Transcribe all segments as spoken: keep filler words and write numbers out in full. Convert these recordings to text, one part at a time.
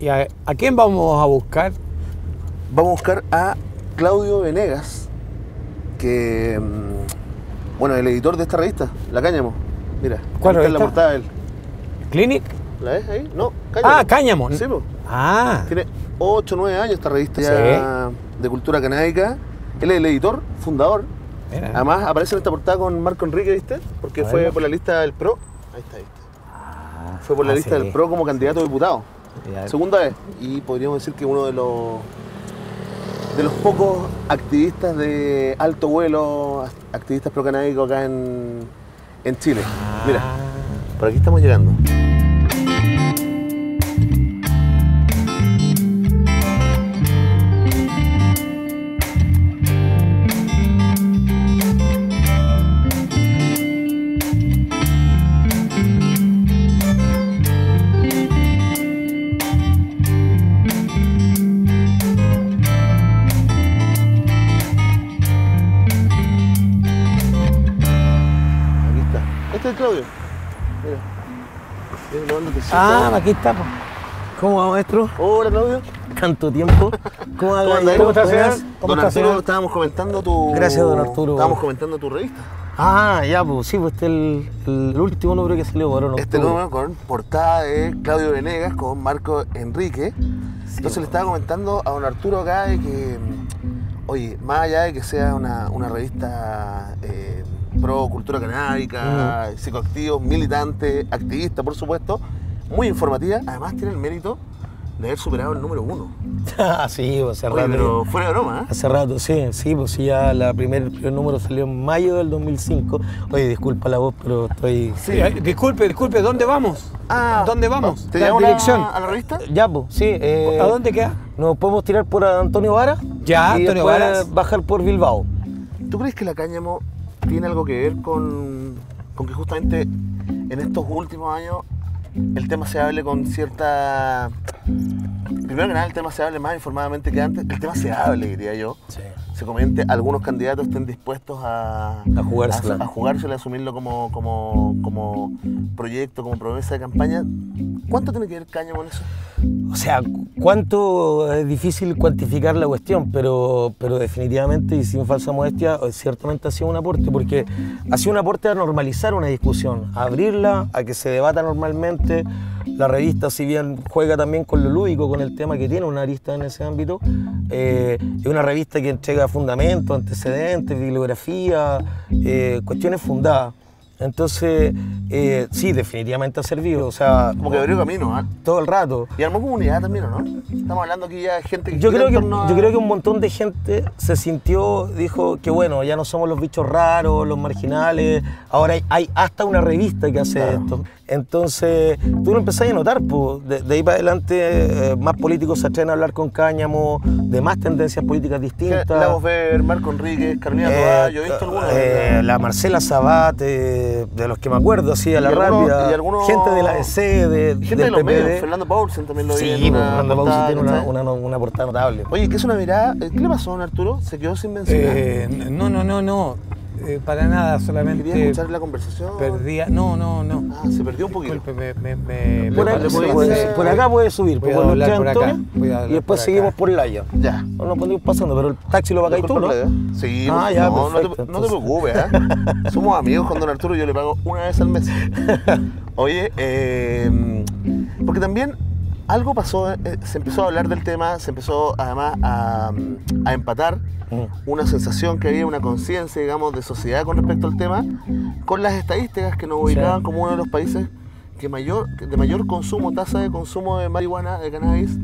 ¿Y a, a quién vamos a buscar? Vamos a buscar a Claudio Venegas, que, bueno, el editor de esta revista, La Cáñamo. Mira, ¿cuál revista? La portada de él. ¿Clinic? ¿La ves ahí? No, Cáñamo. Ah, Cáñamo. Sí, pues. Ah. Tiene ocho o nueve años esta revista ya, sí, de cultura canábica. Él es el editor, fundador. Mira. Además, aparece en esta portada con Marco Enrique, ¿viste? Porque fue por la lista del P R O. Ahí está, ahí está. Ah, fue por la ah, lista sí. del P R O como candidato a diputado. Ya. Segunda vez. Y podríamos decir que uno de los de los pocos activistas de alto vuelo, activistas procanábicos acá en, en Chile. Ah. Mira, por aquí estamos llegando. Ah, aquí está. ¿Cómo va, maestro? Hola, Claudio. Tanto tiempo. ¿Cómo va, ¿Cómo estás? Don Arturo, estábamos comentando tu... Gracias, don Arturo. Estábamos comentando tu revista. Ah, ya, pues sí, pues este es el, el último número que salió por... Este número con portada de Claudio Venegas con Marco Enrique. Sí, Entonces bueno. le estaba comentando a don Arturo acá de que, oye, más allá de que sea una, una revista... Eh, pro cultura canábica, mm. psicoactivos, militantes, activistas, por supuesto, muy informativa. Además tiene el mérito de haber superado el número uno. Ah, sí, pues hace Oye, rato. Pero fuera de broma, ¿eh? Hace rato, sí, sí, pues sí, ya la primer, el primer número salió en mayo del dos mil cinco. Oye, disculpa la voz, pero estoy... Sí, eh, disculpe, disculpe, ¿dónde vamos? Ah, ¿dónde vamos? ¿Te llevamos a la revista? Ya, pues, sí. Eh, ¿A dónde queda? Nos podemos tirar por Antonio Vara. Ya, y Antonio Vara. Bajar por Bilbao. ¿Tú crees que la Cáñamo tiene algo que ver con, con que justamente en estos últimos años el tema se hable con cierta... Primero que nada, el tema se hable más informadamente que antes. El tema se hable, diría yo. Sí. Se comente, algunos candidatos estén dispuestos a... A jugársela. A, a jugársela, a asumirlo como, como, como proyecto, como promesa de campaña. ¿Cuánto tiene que ver Cáñamo con eso? O sea, cuánto es difícil cuantificar la cuestión, pero, pero definitivamente y sin falsa modestia, ciertamente ha sido un aporte, porque ha sido un aporte a normalizar una discusión, a abrirla, a que se debata normalmente. La revista, si bien juega también con lo lúdico, con el tema que tiene una arista en ese ámbito, eh, es una revista que entrega fundamentos, antecedentes, bibliografía, eh, cuestiones fundadas. Entonces, eh, sí, definitivamente ha servido, o sea... Como que abrió camino, ¿eh? Todo el rato. Y armó comunidad también, ¿no? Estamos hablando aquí ya de gente que... Yo creo que, a... yo creo que un montón de gente se sintió, dijo que bueno, ya no somos los bichos raros, los marginales, ahora hay, hay hasta una revista que hace claro. esto. Entonces, tú lo empezás a notar, pues, de, de ahí para adelante eh, más políticos se atreven a hablar con Cáñamo, de más tendencias políticas distintas. La voz de Marco Enrique, Carolina eh, Toá, yo he visto algunas. Eh, la Marcela Sabate... de los que me acuerdo, así a la rápida, algunos... gente de la E C D, gente del de los P P D. Medios, Fernando Paulsen también lo vi. Sí, Fernando Paulsen tiene una, una, una portada notable. Oye, ¿qué es una mirada? ¿Qué le pasó a don Arturo? ¿Se quedó sin mencionar? Eh, no, no, no, no, eh, para nada, solamente... ¿Quería escuchar la conversación? Perdía, no, no, no. Ah, se perdió un poquito. Disculpe, me... me, me por, acá, puede, por acá puede subir, voy a por los por acá, voy a y después por seguimos acá. Por el haya. Ya. No nos ponemos pasando, pero el taxi lo va a caer tú, ¿no? Sí, ah, ya, no, perfecto, no, te, no te preocupes, ¿eh? Somos amigos con don Arturo, yo le pago una vez al mes. Oye, eh, porque también algo pasó, eh, se empezó a hablar del tema, se empezó además a, a empatar una sensación que había, una conciencia, digamos, de sociedad con respecto al tema, con las estadísticas que nos ubicaban sí. como uno de los países que mayor, de mayor consumo, tasa de consumo de marihuana, de cannabis,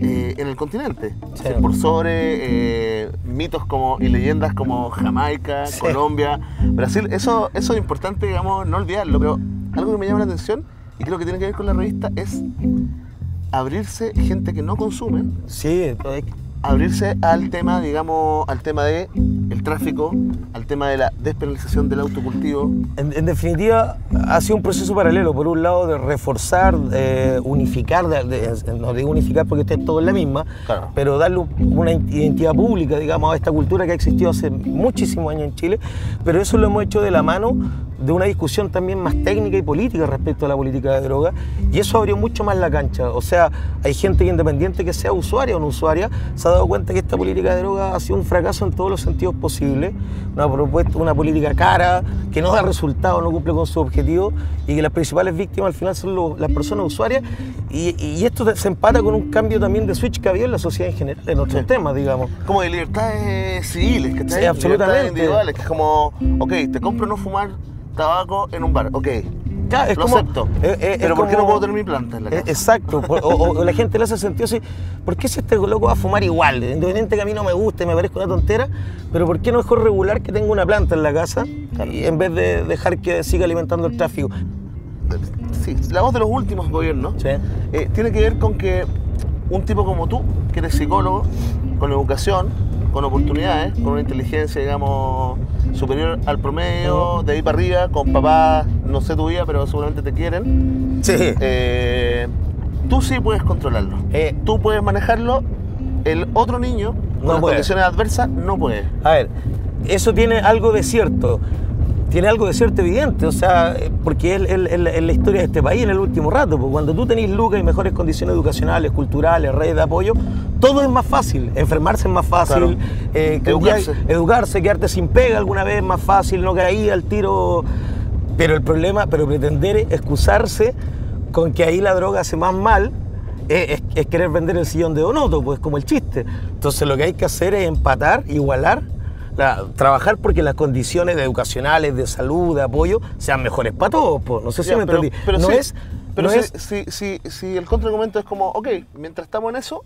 eh, en el continente. Sí. Por sobre eh, mitos como y leyendas como Jamaica, sí. Colombia, Brasil. Eso, eso es importante, digamos, no olvidarlo, pero algo que me llama la atención y creo que tiene que ver con la revista es abrirse gente que no consume. Sí, abrirse al tema, digamos, al tema de el tráfico, al tema de la despenalización del autocultivo. En, en definitiva, ha sido un proceso paralelo, por un lado de reforzar, eh, unificar, de, de, no digo unificar porque esté todo en la misma, claro. pero darle una identidad pública, digamos, a esta cultura que ha existido hace muchísimos años en Chile, pero eso lo hemos hecho de la mano de una discusión también más técnica y política respecto a la política de droga, y eso abrió mucho más la cancha. O sea, hay gente que, independiente que sea usuaria o no usuaria, se ha dado cuenta que esta política de droga ha sido un fracaso en todos los sentidos posibles, una propuesta, una política cara, que no da resultados, no cumple con su objetivo, y que las principales víctimas al final son los, las personas usuarias, y, y esto se empata con un cambio también de switch que había en la sociedad en general, en otros sí. temas, digamos. Como de libertades civiles, que sí, absolutamente. Individuales, que es como, ok, te compro no fumar tabaco en un bar, ok. Ya, es lo como, acepto, eh, eh, pero ¿por como, qué no puedo tener mi planta en la casa? Eh, exacto, por, o, o la gente le hace sentido así, ¿por qué si este loco va a fumar igual? Independiente que a mí no me guste, me parezca una tontera, pero ¿por qué no es mejor regular que tenga una planta en la casa claro. y en vez de dejar que siga alimentando el tráfico? Sí, la voz de los últimos gobiernos sí. eh, tiene que ver con que un tipo como tú, que eres psicólogo, con educación, con oportunidades, con una inteligencia, digamos, superior al promedio, de ahí para arriba, con papás, no sé tu vida, pero seguramente te quieren. Sí. Eh, tú sí puedes controlarlo. Eh, tú puedes manejarlo. El otro niño, con no las puede. condiciones adversas, no puede. A ver, eso tiene algo de cierto. Tiene algo de cierto evidente, o sea, porque es, es, es la historia de este país en el último rato, porque cuando tú tenés lucas y mejores condiciones educacionales, culturales, redes de apoyo, todo es más fácil, enfermarse es más fácil, claro. eh, educarse. Que, educarse, quedarte sin pega alguna vez es más fácil, no caí al tiro, pero el problema, pero pretender excusarse con que ahí la droga hace más mal, es, es, es querer vender el sillón de Donoto, pues como el chiste. Entonces lo que hay que hacer es empatar, igualar, La, trabajar porque las condiciones educacionales, de salud, de apoyo, sean mejores para todos, po. No sé si ya, me pero, entendí. Pero no si, es... Pero no si, es... Si, si, si el contraargumento es como, ok, mientras estamos en eso,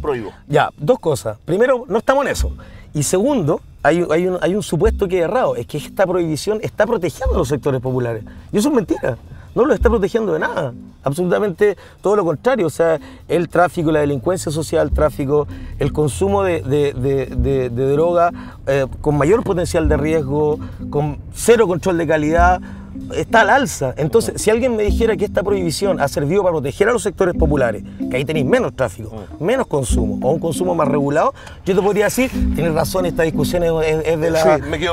prohíbo. Ya, dos cosas. Primero, no estamos en eso. Y segundo, hay, hay, un, hay un supuesto que es errado, es que esta prohibición está protegiendo a los sectores populares. Y eso es mentira. No los está protegiendo de nada, absolutamente todo lo contrario. O sea, el tráfico, la delincuencia social, el tráfico, el consumo de, de, de, de, de droga eh, con mayor potencial de riesgo, con cero control de calidad, está al alza. Entonces, si alguien me dijera que esta prohibición ha servido para proteger a los sectores populares, que ahí tenéis menos tráfico, menos consumo, o un consumo más regulado, yo te podría decir, tienes razón, esta discusión es, es, de, la, sí,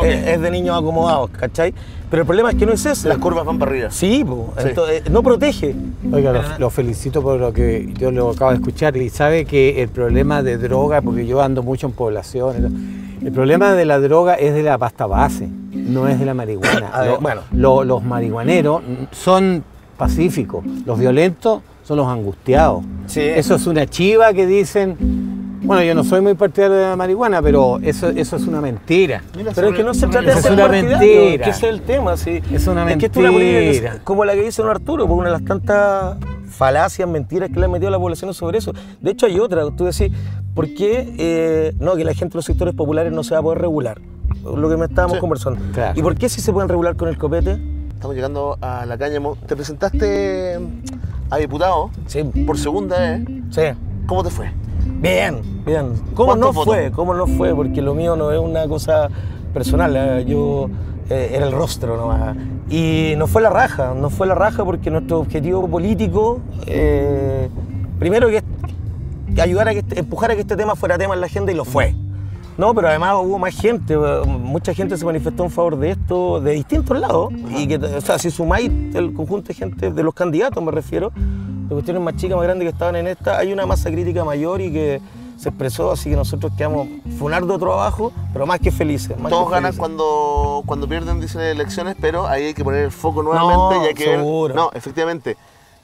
es, es de niños acomodados, ¿cachai? Pero el problema es que no es eso. Las curvas van para arriba. Sí, po, sí. Entonces, no protege. Oiga, lo, lo felicito por lo que yo lo acabo de escuchar, y sabe que el problema de droga, porque yo ando mucho en población, el problema de la droga es de la pasta base, no es de la marihuana. A ver, lo, bueno, lo, los marihuaneros son pacíficos, los violentos son los angustiados. Sí. Eso es una chiva que dicen, bueno, yo no soy muy partidario de la marihuana, pero eso, eso es una mentira. Mira, pero es que no se trata de ser partidario, mentira. Que ese es el tema. Sí. Es una mentira. Es que esto es una política como la que dice un Arturo, por una de las tantas falacias, mentiras que le han metido a la población sobre eso. De hecho hay otra, tú decís, ¿por qué eh, no, que la gente de los sectores populares no se va a poder regular? Lo que me estábamos sí. conversando. Claro. ¿Y por qué sí se pueden regular con el copete? Estamos llegando a La Cáñamo. Te presentaste a diputado sí. por segunda vez. Sí. ¿Cómo te fue? Bien, bien. ¿Cómo no foto? fue? ¿Cómo no fue? Porque lo mío no es una cosa personal. Yo eh, era el rostro nomás. Y no fue la raja, no fue la raja porque nuestro objetivo político, eh, primero que ayudar a que este, empujar a que este tema fuera tema en la agenda, y lo fue. No, pero además hubo más gente, mucha gente se manifestó en favor de esto de distintos lados. Ajá. Y que, o sea, si sumáis el conjunto de gente, de los candidatos me refiero, de cuestiones más chicas, más grandes que estaban en esta, hay una masa crítica mayor y que se expresó, así que nosotros quedamos funar de otro abajo, pero más que felices. Más Todos que felices. ganan cuando, cuando pierden, dicen, elecciones, pero ahí hay que poner el foco nuevamente. No, y hay que seguro. Ver, no, efectivamente.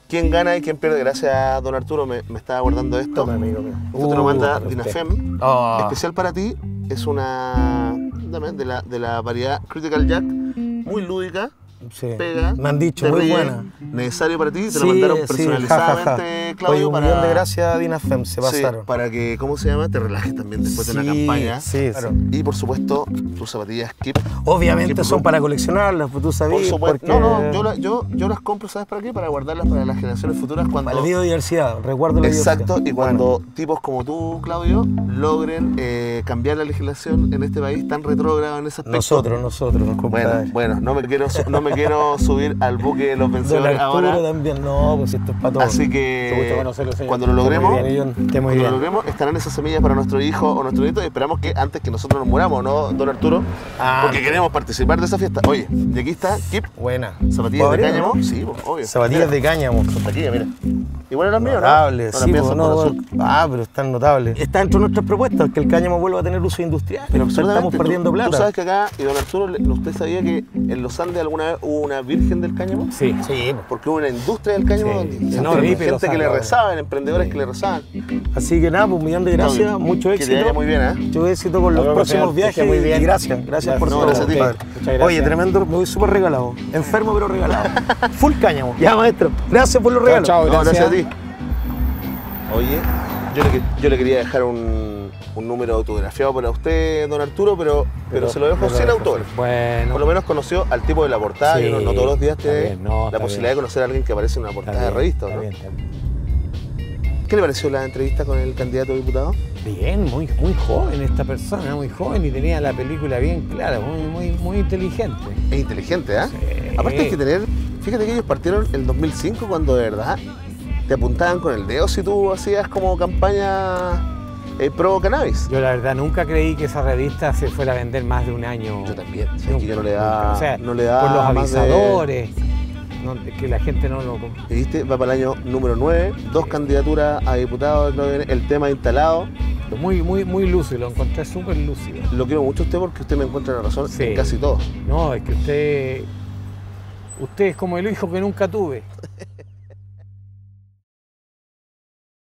¿Quién gana y quién pierde? Gracias a don Arturo, me, me está guardando esto. Toma, amigo, amigo. Esto te lo manda uh, Dinafem. Oh. Especial para ti, es una de la, de la variedad Critical Jack, muy lúdica, sí. pega. Me han dicho, muy buena. Necesario para ti, te sí, lo mandaron personalizadamente, sí, ja, ja, ja. Claudio. Oye, un para... millón de gracias a Dinafem, se pasaron. Sí, para que, ¿cómo se llama? Te relajes también después sí, de la campaña. Sí, claro. sí. Y por supuesto, tus zapatillas Kip. Obviamente Kip son Pro. Para coleccionarlas, tú sabías. Por porque... No, no, yo, la, yo, yo las compro, ¿sabes para qué? Para guardarlas para las generaciones futuras. Cuando... Para la biodiversidad, resguardo la Exacto, biodiversidad. Y cuando bueno. tipos como tú, Claudio, logren eh, cambiar la legislación en este país tan retrógrado en ese aspecto. Nosotros, nosotros. Nos bueno, bueno, no me quiero, no me me quiero subir al buque de los vencedores ahora. También, no, pues esto es para todos. Así que cuando lo logremos, muy bien, cuando lo logremos, estarán esas semillas para nuestro hijo o nuestro nieto. Y esperamos que antes que nosotros nos muramos, ¿no, don Arturo? Ah, porque queremos participar de esa fiesta. Oye, y aquí está Kip. Buena. Zapatillas de cáñamo. ¿No? Sí, pues, obvio. Zapatillas mira. de cáñamo. Son taquillas, mira. Igual eran míos, ¿no? Notables, sí, pues, no, ah, pero están notables. Está dentro de nuestras propuestas, que el cáñamo vuelva a tener uso industrial. Pero estamos perdiendo tú, plata. Tú sabes que acá, y don Arturo, ¿usted sabía que en los Andes alguna vez hubo una virgen del cáñamo? Sí. Sí. Porque hubo una industria del cáñamo. Sí. Donde no, gente, gente que le rezaban, emprendedores sí. que le rezaban. Así que nada, pues un millón de gracias, no, mucho éxito. Que te vaya muy bien, ¿eh? Mucho éxito con los Ahora, próximos viajes. Muy bien. Y gracias, gracias por todo. No, gracias a ti. Gracias. Oye, tremendo, me voy súper regalado. Enfermo, pero regalado. Full cáñamo. Ya, maestro. Gracias por los regalos. Chao, chao, gracias. No, gracias a ti. Oye, yo le, yo le quería dejar un, un número autografiado para usted, don Arturo, pero, pero, pero se lo dejo sin autógrafo. Bueno. Por lo menos conoció al tipo de la portada, sí, y no, no todos los días tiene no, la posibilidad bien. de conocer a alguien que aparece en una portada bien, de revista, ¿no? Bien, bien. ¿Qué le pareció la entrevista con el candidato a diputado? Bien, muy, muy joven esta persona, muy joven, y tenía la película bien clara, muy, muy, muy inteligente. Es inteligente, ¿eh? Sí. Aparte hay que tener, fíjate que ellos partieron el dos mil cinco cuando de verdad te apuntaban con el dedo si tú hacías como campaña eh, pro cannabis. Yo la verdad nunca creí que esa revista se fuera a vender más de un año. Yo también. O sea, nunca, que yo no le da, o sea, no le da por los avisadores, de... no, que la gente no lo... ¿Y viste? Va para el año número nueve, dos sí. candidaturas a diputados, el tema instalado. Muy, muy, muy lúcido, lo encontré súper lúcido. Lo quiero mucho a usted porque usted me encuentra la razón sí. en casi todo. No, es que usted... Usted es como el hijo que nunca tuve.